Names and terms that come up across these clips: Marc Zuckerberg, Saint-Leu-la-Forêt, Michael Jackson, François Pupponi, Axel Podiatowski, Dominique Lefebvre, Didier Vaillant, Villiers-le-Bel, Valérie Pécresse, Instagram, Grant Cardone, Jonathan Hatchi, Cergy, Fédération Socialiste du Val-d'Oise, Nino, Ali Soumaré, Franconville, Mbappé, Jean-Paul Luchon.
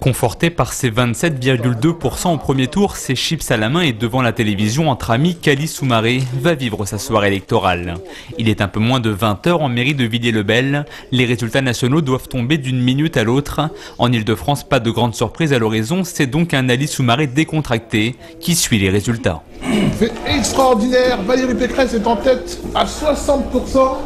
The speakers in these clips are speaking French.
Conforté par ses 27,2% au premier tour, ses chips à la main et devant la télévision entre amis, Ali Soumaré va vivre sa soirée électorale. Il est un peu moins de 20 h en mairie de Villiers-le-Bel. Les résultats nationaux doivent tomber d'une minute à l'autre. En Île-de-France, pas de grande surprise à l'horizon. C'est donc un Ali Soumaré décontracté qui suit les résultats. C'est extraordinaire, Valérie Pécresse est en tête à 60%.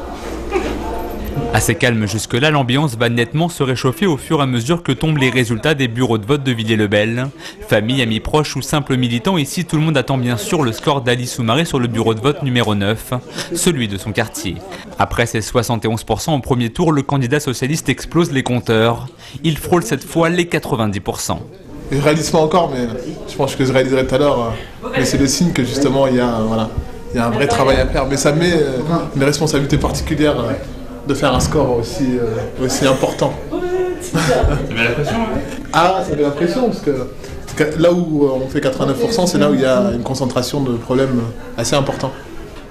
Assez calme jusque-là, l'ambiance va nettement se réchauffer au fur et à mesure que tombent les résultats des bureaux de vote de Villiers-le-Bel. Famille, amis proches ou simples militants, ici tout le monde attend bien sûr le score d'Ali Soumaré sur le bureau de vote numéro 9, celui de son quartier. Après ses 71% au premier tour, le candidat socialiste explose les compteurs. Il frôle cette fois les 90%. Je ne réalise pas encore, mais je pense que je réaliserai tout à l'heure. Mais c'est le signe que justement il y a un vrai travail à faire. Mais ça met une responsabilité particulière de faire un score aussi important. Ça met la pression, hein. Ah, ça met la pression, parce que là où on fait 89%, c'est là où il y a une concentration de problèmes assez importants.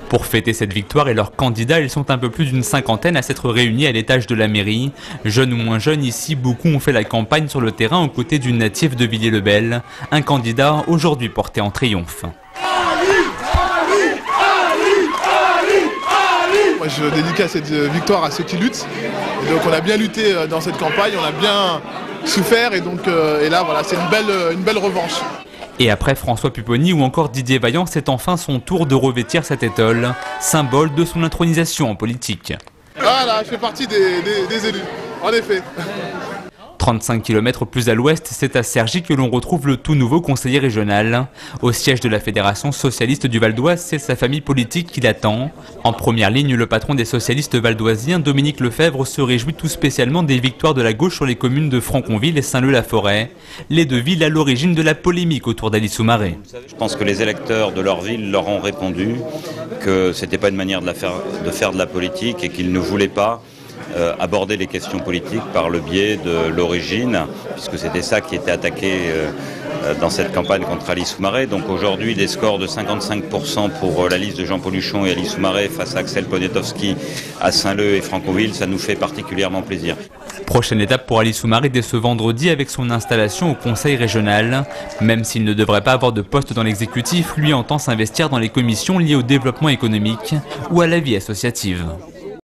Pour fêter cette victoire et leurs candidats, ils sont un peu plus d'une cinquantaine à s'être réunis à l'étage de la mairie. Jeunes ou moins jeunes, ici, beaucoup ont fait la campagne sur le terrain aux côtés du natif de Villiers-le-Bel, un candidat aujourd'hui porté en triomphe. Moi, je dédicace cette victoire à ceux qui luttent. Et donc on a bien lutté dans cette campagne, on a bien souffert et donc là voilà, c'est une belle revanche. Et après François Pupponi ou encore Didier Vaillant, c'est enfin son tour de revêtir cette étole, symbole de son intronisation en politique. Voilà, je fais partie des élus, en effet. 35 km plus à l'ouest, c'est à Cergy que l'on retrouve le tout nouveau conseiller régional. Au siège de la Fédération Socialiste du Val-d'Oise, c'est sa famille politique qui l'attend. En première ligne, le patron des socialistes valdoisiens, Dominique Lefebvre, se réjouit tout spécialement des victoires de la gauche sur les communes de Franconville et Saint-Leu-la-Forêt. Les deux villes à l'origine de la polémique autour d'Ali Soumaré. Je pense que les électeurs de leur ville leur ont répondu que ce n'était pas une manière de faire de la politique et qu'ils ne voulaient pas aborder les questions politiques par le biais de l'origine, puisque c'était ça qui était attaqué dans cette campagne contre Ali Soumaré. Donc aujourd'hui, des scores de 55% pour la liste de Jean-Paul Luchon et Ali Soumaré face à Axel Podiatowski à Saint-Leu et Franconville, ça nous fait particulièrement plaisir. Prochaine étape pour Ali Soumaré dès ce vendredi avec son installation au Conseil régional. Même s'il ne devrait pas avoir de poste dans l'exécutif, lui entend s'investir dans les commissions liées au développement économique ou à la vie associative.